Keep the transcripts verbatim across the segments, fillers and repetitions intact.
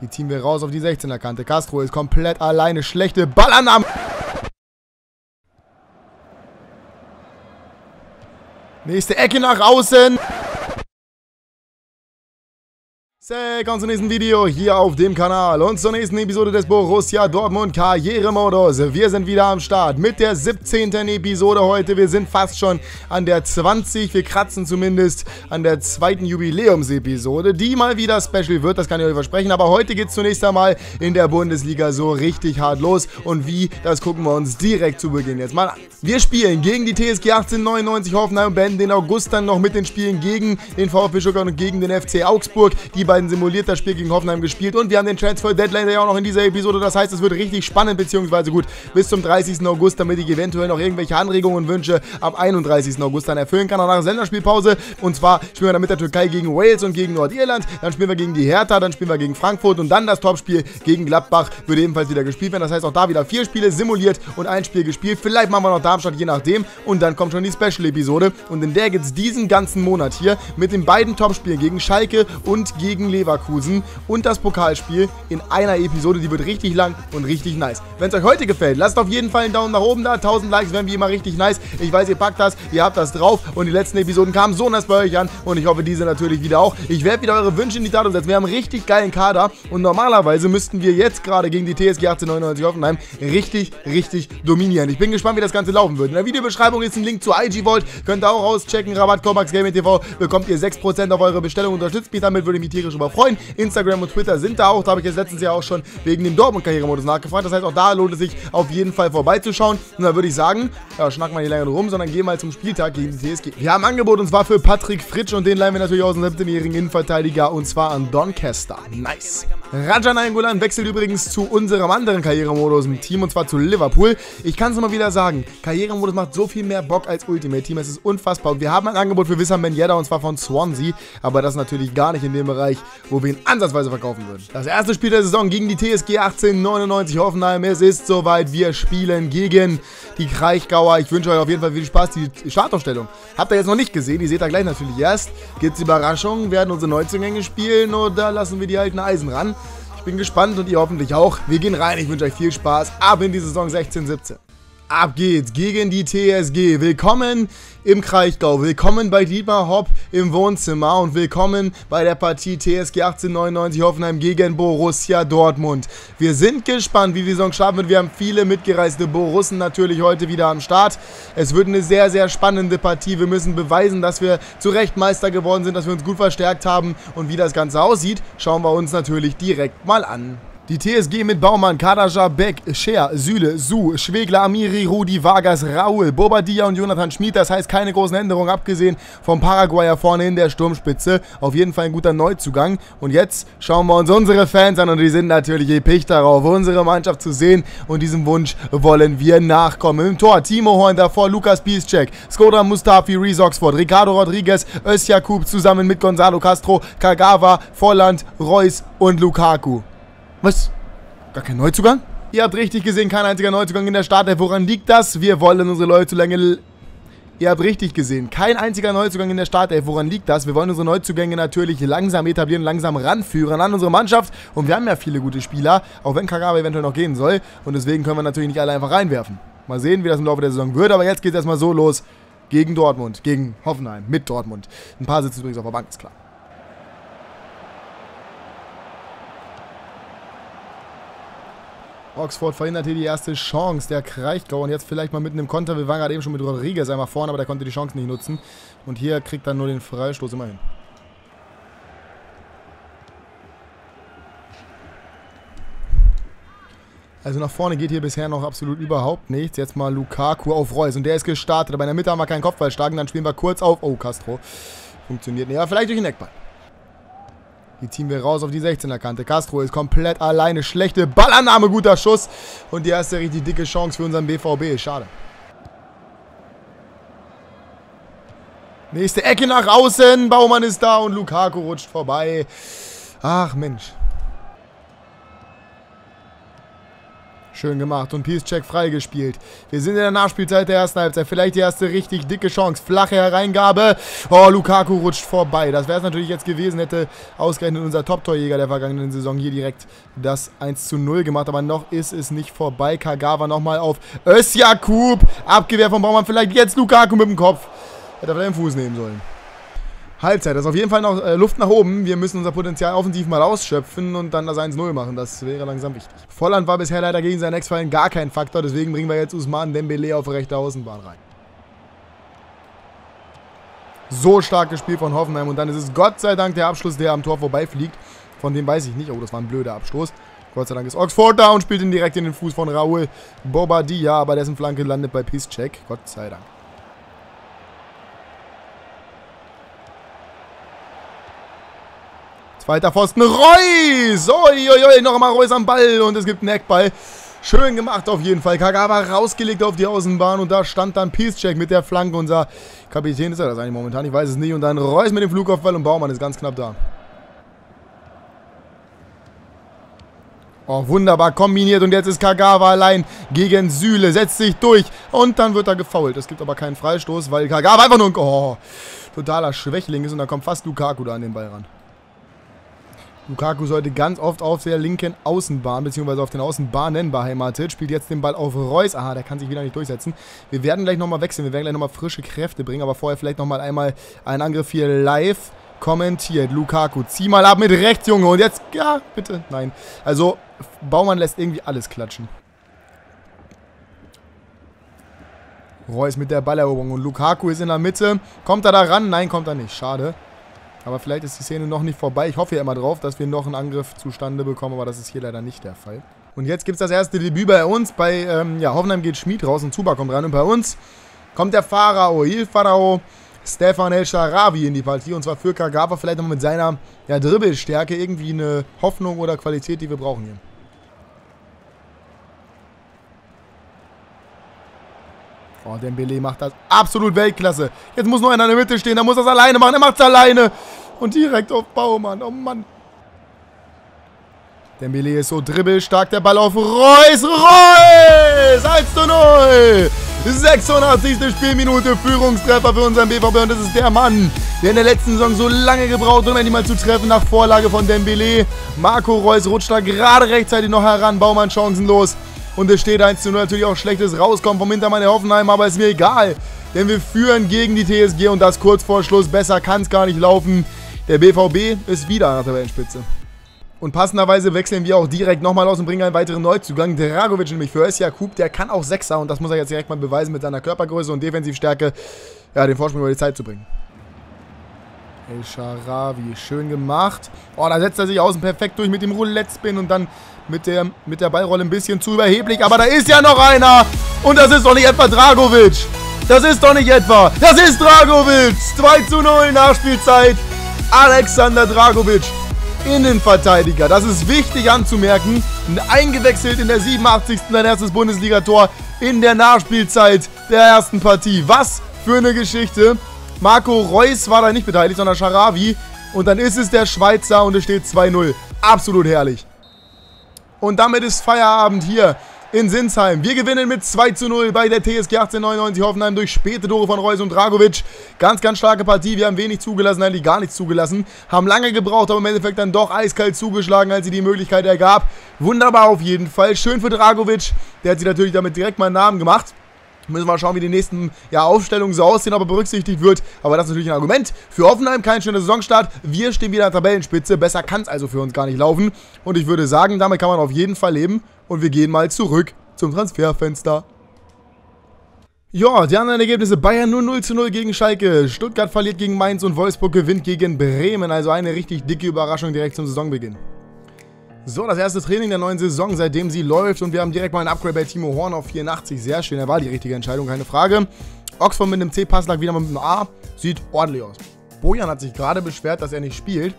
Die ziehen wir raus auf die sechzehner-Kante. Castro ist komplett alleine. Schlechte Ballannahme. Nächste Ecke nach außen. Willkommen zum nächsten Video hier auf dem Kanal und zur nächsten Episode des Borussia Dortmund Karrieremodus. Wir sind wieder am Start mit der siebzehnten Episode heute. Wir sind fast schon an der zwanzig. Wir kratzen zumindest an der zweiten Jubiläumsepisode, die mal wieder special wird. Das kann ich euch versprechen. Aber heute geht es zunächst einmal in der Bundesliga so richtig hart los. Und wie, das gucken wir uns direkt zu Beginn jetzt mal an. Wir spielen gegen die T S G achtzehnhundertneunundneunzig Hoffenheim und beenden den August dann noch mit den Spielen gegen den VfB Stuttgart und gegen den F C Augsburg. Die beiden simuliert das Spiel gegen Hoffenheim gespielt und wir haben den Transfer Deadline ja auch noch in dieser Episode. Das heißt, es wird richtig spannend, beziehungsweise gut, bis zum dreißigsten August, damit ich eventuell noch irgendwelche Anregungen und Wünsche am einunddreißigsten August dann erfüllen kann. Danach ist Länderspielpause und zwar spielen wir dann mit der Türkei gegen Wales und gegen Nordirland, dann spielen wir gegen die Hertha, dann spielen wir gegen Frankfurt und dann das Topspiel gegen Gladbach wird ebenfalls wieder gespielt werden. Das heißt, auch da wieder vier Spiele simuliert und ein Spiel gespielt. Vielleicht machen wir noch Darmstadt, je nachdem, und dann kommt schon die Special-Episode und in der geht es diesen ganzen Monat hier mit den beiden Topspielen gegen Schalke und gegen Leverkusen und das Pokalspiel in einer Episode, die wird richtig lang und richtig nice. Wenn es euch heute gefällt, lasst auf jeden Fall einen Daumen nach oben da, tausend Likes wären wie immer richtig nice. Ich weiß, ihr packt das, ihr habt das drauf und die letzten Episoden kamen so nass bei euch an und ich hoffe, diese natürlich wieder auch. Ich werde wieder eure Wünsche in die Tat umsetzen. Wir haben einen richtig geilen Kader und normalerweise müssten wir jetzt gerade gegen die T S G achtzehnhundertneunundneunzig Hoffenheim richtig, richtig dominieren. Ich bin gespannt, wie das Ganze laufen wird. In der Videobeschreibung ist ein Link zu I G Vault, könnt ihr auch rauschecken, Rabatt T V bekommt ihr sechs Prozent auf eure Bestellung, unterstützt mich damit, würde ich mich tierisch über freuen. Instagram und Twitter sind da auch. Da habe ich jetzt letztens ja auch schon wegen dem Dortmund-Karrieremodus nachgefragt. Das heißt, auch da lohnt es sich auf jeden Fall vorbeizuschauen. Und da würde ich sagen, ja, schnacken wir nicht länger rum, sondern gehen mal zum Spieltag gegen die T S G. Wir haben ein Angebot und zwar für Patrick Fritsch und den leihen wir natürlich aus dem siebzehnjährigen Innenverteidiger und zwar an Doncaster. Nice. Rajan Nainggolan wechselt übrigens zu unserem anderen Karrieremodus im Team und zwar zu Liverpool. Ich kann es immer wieder sagen, Karrieremodus macht so viel mehr Bock als Ultimate Team. Es ist unfassbar. Und wir haben ein Angebot für Wissam Ben Yedder und zwar von Swansea, aber das natürlich gar nicht in dem Bereich, wo wir ihn ansatzweise verkaufen würden. Das erste Spiel der Saison gegen die T S G achtzehnhundertneunundneunzig Hoffenheim. Es ist soweit, wir spielen gegen die Kraichgauer. Ich wünsche euch auf jeden Fall viel Spaß. Die Startaufstellung habt ihr jetzt noch nicht gesehen, die seht ihr gleich natürlich erst. Gibt's Überraschungen? Werden unsere Neuzugänge spielen oder lassen wir die alten Eisen ran? Ich bin gespannt und ihr hoffentlich auch. Wir gehen rein, ich wünsche euch viel Spaß. Ab in die Saison sechzehn siebzehn. Ab geht's gegen die T S G. Willkommen im Kraichgau, willkommen bei Dietmar Hopp im Wohnzimmer und willkommen bei der Partie T S G achtzehnhundertneunundneunzig Hoffenheim gegen Borussia Dortmund. Wir sind gespannt, wie die Saison starten wird. Wir haben viele mitgereiste Borussen natürlich heute wieder am Start. Es wird eine sehr, sehr spannende Partie. Wir müssen beweisen, dass wir zu Recht Meister geworden sind, dass wir uns gut verstärkt haben und wie das Ganze aussieht, schauen wir uns natürlich direkt mal an. Die T S G mit Baumann, Kadaja, Beck, Scher, Süle, Su, Schwegler, Amiri, Rudi, Vargas, Raul, Bobadilla und Jonathan Schmid. Das heißt, keine großen Änderungen, abgesehen vom Paraguayer vorne in der Sturmspitze. Auf jeden Fall ein guter Neuzugang. Und jetzt schauen wir uns unsere Fans an und die sind natürlich episch darauf, unsere Mannschaft zu sehen. Und diesem Wunsch wollen wir nachkommen. Im Tor Timo Horn, davor Lukas Piszczek, Skoda, Mustafi, Reece Oxford, Ricardo Rodriguez, Ösjakub zusammen mit Gonzalo Castro, Kagawa, Volland, Reus und Lukaku. Was? Gar kein Neuzugang? Ihr habt richtig gesehen, kein einziger Neuzugang in der Startelf. Woran liegt das? Wir wollen unsere Leute zu lange... Ihr habt richtig gesehen, kein einziger Neuzugang in der Startelf. Woran liegt das? Wir wollen unsere Neuzugänge natürlich langsam etablieren, langsam ranführen an unsere Mannschaft. Und wir haben ja viele gute Spieler, auch wenn Kagawa eventuell noch gehen soll. Und deswegen können wir natürlich nicht alle einfach reinwerfen. Mal sehen, wie das im Laufe der Saison wird. Aber jetzt geht es erstmal so los gegen Dortmund, gegen Hoffenheim, mit Dortmund. Ein paar sitzen übrigens auf der Bank, ist klar. Oxford verhindert hier die erste Chance, der Kraichgau und jetzt vielleicht mal mitten im Konter, wir waren gerade eben schon mit Rodriguez einmal vorne, aber der konnte die Chance nicht nutzen und hier kriegt dann nur den Freistoß immerhin. Also nach vorne geht hier bisher noch absolut überhaupt nichts, jetzt mal Lukaku auf Reus und der ist gestartet, aber in der Mitte haben wir keinen Kopfball schlagen, dann spielen wir kurz auf, oh Castro, funktioniert nicht, aber vielleicht durch den Eckball. Die ziehen wir raus auf die sechzehner-Kante. Castro ist komplett alleine. Schlechte Ballannahme, guter Schuss. Und die erste richtig dicke Chance für unseren B V B. Schade. Nächste Ecke nach außen. Baumann ist da und Lukaku rutscht vorbei. Ach Mensch. Schön gemacht und Piszczek freigespielt. Wir sind in der Nachspielzeit der ersten Halbzeit. Vielleicht die erste richtig dicke Chance. Flache Hereingabe. Oh, Lukaku rutscht vorbei. Das wäre es natürlich jetzt gewesen, hätte ausgerechnet unser Top-Torjäger der vergangenen Saison hier direkt das eins zu null gemacht. Aber noch ist es nicht vorbei. Kagawa nochmal auf Ösjakub. Abgewehr von Baumann. Vielleicht jetzt Lukaku mit dem Kopf. Hätte er vielleicht den Fuß nehmen sollen. Halbzeit, das ist auf jeden Fall noch äh, Luft nach oben. Wir müssen unser Potenzial offensiv mal ausschöpfen und dann das eins zu null machen. Das wäre langsam wichtig. Volland war bisher leider gegen seinen Ex-Verein gar kein Faktor. Deswegen bringen wir jetzt Ousmane Dembélé auf rechte Außenbahn rein. So stark gespielt von Hoffenheim. Und dann ist es Gott sei Dank der Abschluss, der am Tor vorbeifliegt. Von dem weiß ich nicht. Oh, das war ein blöder Abstoß. Gott sei Dank ist Oxford da und spielt ihn direkt in den Fuß von Raul Bobadilla. Aber dessen Flanke landet bei Piszczek. Gott sei Dank. Weiter Pfosten, Reus! Uiuiui, noch einmal Reus am Ball und es gibt einen Eckball. Schön gemacht auf jeden Fall. Kagawa rausgelegt auf die Außenbahn und da stand dann Piszczek mit der Flanke. Unser Kapitän ist er das eigentlich momentan, ich weiß es nicht. Und dann Reus mit dem Flugaufball und Baumann ist ganz knapp da. Oh, wunderbar kombiniert und jetzt ist Kagawa allein gegen Süle. Setzt sich durch und dann wird er gefoult. Es gibt aber keinen Freistoß, weil Kagawa einfach nur ein oh, totaler Schwächling ist und da kommt fast Lukaku da an den Ball ran. Lukaku sollte ganz oft auf der linken Außenbahn, beziehungsweise auf den Außenbahnen beheimatet. Spielt jetzt den Ball auf Reus. Aha, der kann sich wieder nicht durchsetzen. Wir werden gleich nochmal wechseln. Wir werden gleich nochmal frische Kräfte bringen. Aber vorher vielleicht nochmal einmal einen Angriff hier live kommentiert. Lukaku, zieh mal ab mit rechts, Junge. Und jetzt, ja, bitte. Nein. Also, Baumann lässt irgendwie alles klatschen. Reus mit der Balleroberung. Und Lukaku ist in der Mitte. Kommt er da ran? Nein, kommt er nicht. Schade. Aber vielleicht ist die Szene noch nicht vorbei. Ich hoffe ja immer drauf, dass wir noch einen Angriff zustande bekommen, aber das ist hier leider nicht der Fall. Und jetzt gibt es das erste Debüt bei uns. Bei ähm, ja, Hoffenheim geht Schmid raus und Zuba kommt rein. Und bei uns kommt der Pharao, Il Pharao, Stephan El Shaarawy in die Partie. Und zwar für Kagawa vielleicht nochmal mit seiner ja, Dribbelstärke irgendwie eine Hoffnung oder Qualität, die wir brauchen hier. Oh, Dembélé macht das absolut Weltklasse. Jetzt muss nur einer in der Mitte stehen, er muss das alleine machen, er macht es alleine. Und direkt auf Baumann, oh Mann. Dembélé ist so dribbelstark, der Ball auf Reus, Reus, eins zu null. sechsundachtzigste Spielminute, Führungstreffer für unseren B V B und das ist der Mann, der in der letzten Saison so lange gebraucht hat, um endlich mal zu treffen nach Vorlage von Dembélé. Marco Reus rutscht da gerade rechtzeitig noch heran, Baumann chancenlos. Und es steht eins zu null, natürlich auch schlechtes Rauskommen vom Hintermann der Hoffenheim, aber ist mir egal. Denn wir führen gegen die T S G und das kurz vor Schluss. Besser kann es gar nicht laufen. Der B V B ist wieder an der Tabellenspitze. Und passenderweise wechseln wir auch direkt nochmal aus und bringen einen weiteren Neuzugang. Dragovic nämlich für Ösjakub, der kann auch Sechser und das muss er jetzt direkt mal beweisen mit seiner Körpergröße und Defensivstärke, ja, den Vorsprung über die Zeit zu bringen. El Shaarawy, schön gemacht. Oh, da setzt er sich außen perfekt durch mit dem Roulette-Spin und dann mit der, mit der Ballrolle ein bisschen zu überheblich. Aber da ist ja noch einer. Und das ist doch nicht etwa Dragovic. Das ist doch nicht etwa. Das ist Dragovic. zwei zu null Nachspielzeit. Alexander Dragovic, Innenverteidiger. Das ist wichtig anzumerken. Eingewechselt in der siebenundachtzigsten Sein erstes Bundesliga-Tor in der Nachspielzeit der ersten Partie. Was für eine Geschichte. Marco Reus war da nicht beteiligt, sondern Shaarawy. Und dann ist es der Schweizer und es steht zwei zu null. Absolut herrlich. Und damit ist Feierabend hier in Sinsheim. Wir gewinnen mit zwei zu null bei der T S G achtzehnhundertneunundneunzig Hoffenheim durch späte Tore von Reus und Dragovic. Ganz, ganz starke Partie. Wir haben wenig zugelassen, eigentlich gar nichts zugelassen. Haben lange gebraucht, aber im Endeffekt dann doch eiskalt zugeschlagen, als sie die Möglichkeit ergab. Wunderbar auf jeden Fall. Schön für Dragovic. Der hat sich natürlich damit direkt mal einen Namen gemacht. Müssen wir mal schauen, wie die nächsten ja, Aufstellungen so aussehen, ob er berücksichtigt wird. Aber das ist natürlich ein Argument. Für Hoffenheim kein schöner Saisonstart. Wir stehen wieder an der Tabellenspitze. Besser kann es also für uns gar nicht laufen. Und ich würde sagen, damit kann man auf jeden Fall leben. Und wir gehen mal zurück zum Transferfenster. Ja, die anderen Ergebnisse. Bayern nur null zu null gegen Schalke. Stuttgart verliert gegen Mainz und Wolfsburg gewinnt gegen Bremen. Also eine richtig dicke Überraschung direkt zum Saisonbeginn. So, das erste Training der neuen Saison, seitdem sie läuft. Und wir haben direkt mal ein Upgrade bei Timo Horn auf vierundachtzig. Sehr schön, er war die richtige Entscheidung, keine Frage. Oxford mit einem C-Pass lag wieder mal mit einem A. Sieht ordentlich aus. Bojan hat sich gerade beschwert, dass er nicht spielt.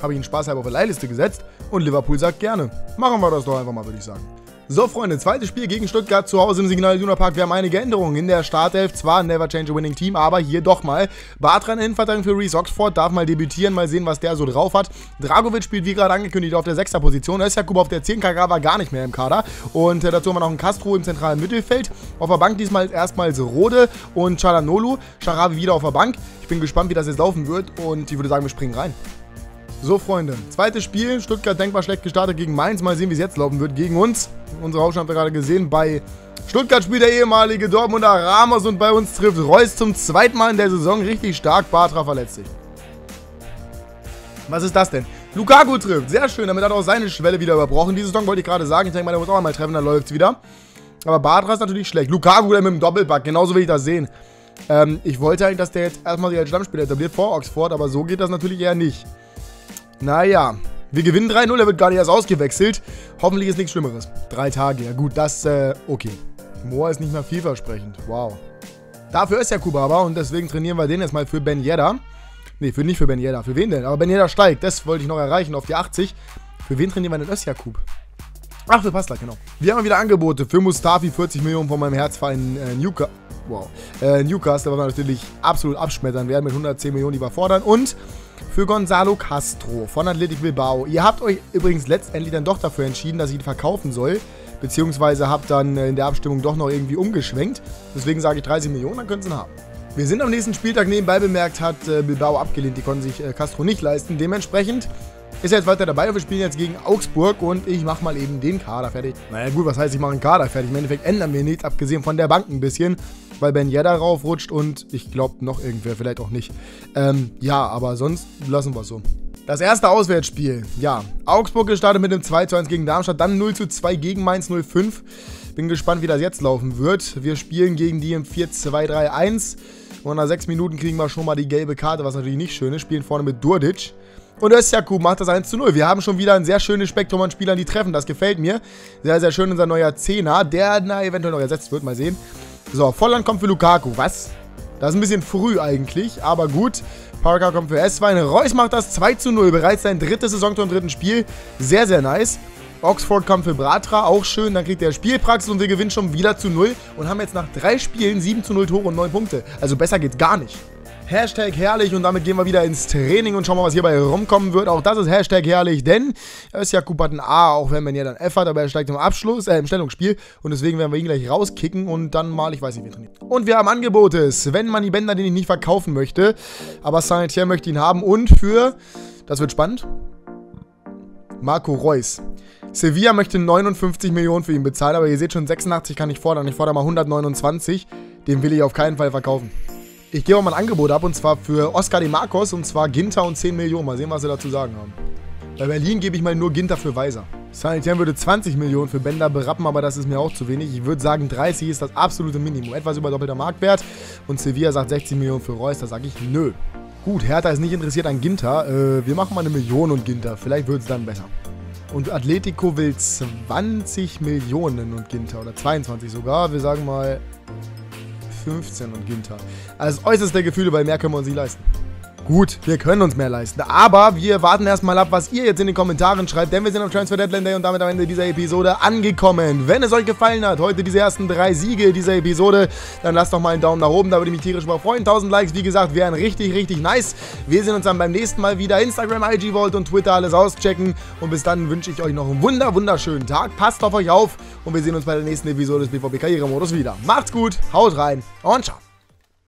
Habe ich ihn spaßhalber auf die Leihliste gesetzt. Und Liverpool sagt gerne. Machen wir das doch einfach mal, würde ich sagen. So Freunde, zweites Spiel gegen Stuttgart zu Hause im Signal Iduna Park. Wir haben einige Änderungen in der Startelf, zwar never change a winning team, aber hier doch mal. Bartran in Innenverteidigung für Reece Oxford, darf mal debütieren, mal sehen, was der so drauf hat. Dragovic spielt wie gerade angekündigt auf der sechster Position, Ösjakub auf der zehn, Kagawa gar nicht mehr im Kader. Und äh, dazu haben wir noch einen Castro im zentralen Mittelfeld, auf der Bank diesmal erstmals Rode und Çalhanoğlu, Shaarawy wieder auf der Bank. Ich bin gespannt, wie das jetzt laufen wird und ich würde sagen, wir springen rein. So Freunde, zweites Spiel, Stuttgart denkbar schlecht gestartet gegen Mainz, mal sehen, wie es jetzt laufen wird gegen uns. Unsere Hausschau habt ihr gerade gesehen, bei Stuttgart spielt der ehemalige Dortmunder Ramos und bei uns trifft Reus zum zweiten Mal in der Saison richtig stark, Bartra verletzt sich. Was ist das denn? Lukaku trifft, sehr schön, damit hat er auch seine Schwelle wieder überbrochen. Diese Saison wollte ich gerade sagen, ich denke mal, der muss auch einmal treffen, dann läuft's wieder. Aber Bartra ist natürlich schlecht, Lukaku wieder mit dem Doppelpack, genauso will ich das sehen. Ähm, ich wollte eigentlich, dass der jetzt erstmal sich als Stammspieler etabliert vor Oxford, aber so geht das natürlich eher nicht. Naja, wir gewinnen drei null, er wird gar nicht erst ausgewechselt. Hoffentlich ist nichts Schlimmeres. Drei Tage, ja gut, das, äh, okay. Moa ist nicht mehr vielversprechend, wow. Dafür ist ja Kuba aber und deswegen trainieren wir den jetzt mal für Ben Yedder. Ne, für, nicht für Ben Yedder, für wen denn? Aber Ben Yedder steigt, das wollte ich noch erreichen, auf die achtzig. Für wen trainieren wir denn Ösjakub? Ach, für Pastla, genau. Wir haben wieder Angebote für Mustafi, vierzig Millionen von meinem Herzverein äh, Newcastle. Wow. Äh, Newcastle, was wir natürlich absolut abschmettern werden, mit hundertzehn Millionen überfordern. Und für Gonzalo Castro von Athletic Bilbao. Ihr habt euch übrigens letztendlich dann doch dafür entschieden, dass ich ihn verkaufen soll. Beziehungsweise habt dann in der Abstimmung doch noch irgendwie umgeschwenkt. Deswegen sage ich dreißig Millionen, dann könnt ihr ihn haben. Wir sind am nächsten Spieltag, nebenbei bemerkt, hat äh, Bilbao abgelehnt. Die konnten sich äh, Castro nicht leisten. Dementsprechend ist er jetzt weiter dabei und wir spielen jetzt gegen Augsburg. Und ich mache mal eben den Kader fertig. Naja gut, was heißt, ich mache einen Kader fertig? Im Endeffekt ändern wir nichts, abgesehen von der Bank ein bisschen. Weil Ben Yedder raufrutscht und ich glaube noch irgendwer, vielleicht auch nicht. Ähm, ja, aber sonst lassen wir es so. Das erste Auswärtsspiel, ja. Augsburg gestartet mit einem zwei zu eins gegen Darmstadt, dann null zu zwei gegen Mainz null fünf. Bin gespannt, wie das jetzt laufen wird. Wir spielen gegen die im vier zwei drei eins. Und nach sechs Minuten kriegen wir schon mal die gelbe Karte, was natürlich nicht schön ist. Spielen vorne mit Durdic. Und Ösjakub macht das eins zu null. Wir haben schon wieder ein sehr schönes Spektrum an Spielern, die treffen. Das gefällt mir. Sehr, sehr schön unser neuer Zehner, der na, eventuell noch ersetzt wird. Mal sehen. So, Volland kommt für Lukaku. Was? Das ist ein bisschen früh eigentlich, aber gut. Parker kommt für Eswein. Reus macht das zwei zu null. Bereits sein drittes Saisontor im dritten Spiel. Sehr, sehr nice. Oxford kommt für Bartra. Auch schön. Dann kriegt er Spielpraxis und wir gewinnen schon wieder zu null. Und haben jetzt nach drei Spielen sieben zu null Tore und neun Punkte. Also besser geht's gar nicht. Hashtag herrlich und damit gehen wir wieder ins Training und schauen mal, was hierbei rumkommen wird. Auch das ist Hashtag herrlich, denn Ösjakub hat ein A, auch wenn man ja dann F hat, aber er steigt im Abschluss, äh, im Stellungsspiel und deswegen werden wir ihn gleich rauskicken und dann mal, ich weiß nicht, wie trainieren. Und wir haben Angebote, Sven Mani Bender, den ich nicht verkaufen möchte, aber Saint-Étienne möchte ihn haben und für, das wird spannend, Marco Reus. Sevilla möchte neunundfünfzig Millionen für ihn bezahlen, aber ihr seht schon, sechsundachtzig kann ich fordern, ich fordere mal hundertneunundzwanzig, den will ich auf keinen Fall verkaufen. Ich gebe auch mal ein Angebot ab, und zwar für Oscar de Marcos, und zwar Ginter und zehn Millionen. Mal sehen, was sie dazu sagen haben. Bei Berlin gebe ich mal nur Ginter für Weiser. Saint-Étienne würde zwanzig Millionen für Bender berappen, aber das ist mir auch zu wenig. Ich würde sagen, dreißig ist das absolute Minimum. Etwas über doppelter Marktwert. Und Sevilla sagt sechzig Millionen für Reus, da sage ich nö. Gut, Hertha ist nicht interessiert an Ginter. Äh, wir machen mal eine Million und Ginter. Vielleicht wird es dann besser. Und Atletico will zwanzig Millionen und Ginter, oder zweiundzwanzig sogar. Wir sagen mal fünfzehn und Ginter. Also das äußerste der Gefühle, weil mehr können wir uns nicht leisten. Gut, wir können uns mehr leisten, aber wir warten erstmal ab, was ihr jetzt in den Kommentaren schreibt, denn wir sind am Transfer Deadline Day und damit am Ende dieser Episode angekommen. Wenn es euch gefallen hat, heute diese ersten drei Siege dieser Episode, dann lasst doch mal einen Daumen nach oben, da würde ich mich tierisch über freuen. tausend Likes, wie gesagt, wären richtig, richtig nice. Wir sehen uns dann beim nächsten Mal wieder. Instagram, I G Vault und Twitter, alles auschecken. Und bis dann wünsche ich euch noch einen wunder, wunderschönen Tag. Passt auf euch auf und wir sehen uns bei der nächsten Episode des B V B Karrieremodus wieder. Macht's gut, haut rein und ciao.